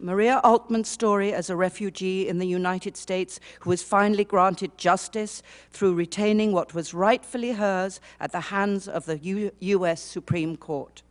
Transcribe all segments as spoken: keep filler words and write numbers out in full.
Maria Altmann's story as a refugee in the United States who was finally granted justice through retaining what was rightfully hers at the hands of the U S Supreme Court.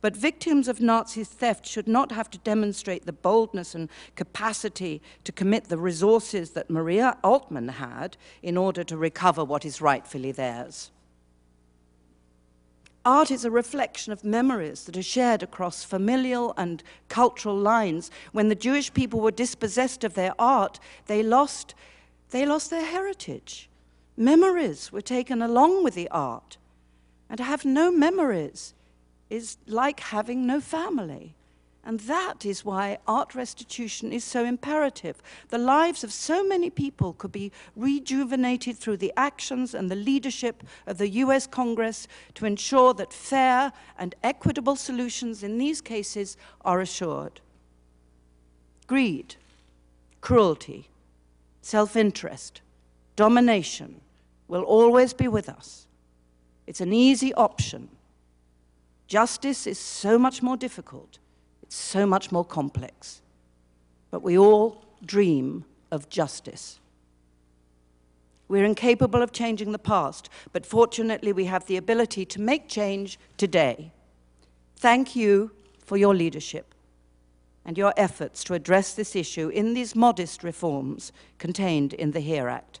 But victims of Nazi theft should not have to demonstrate the boldness and capacity to commit the resources that Maria Altmann had in order to recover what is rightfully theirs. Art is a reflection of memories that are shared across familial and cultural lines. When the Jewish people were dispossessed of their art, they lost, they lost their heritage. Memories were taken along with the art. And to have no memories is like having no family. And that is why art restitution is so imperative. The lives of so many people could be rejuvenated through the actions and the leadership of the U S Congress to ensure that fair and equitable solutions in these cases are assured. Greed, cruelty, self-interest, domination will always be with us. It's an easy option. Justice is so much more difficult. So much more complex, but we all dream of justice. We're incapable of changing the past, but fortunately we have the ability to make change today. Thank you for your leadership and your efforts to address this issue in these modest reforms contained in the HEAR Act.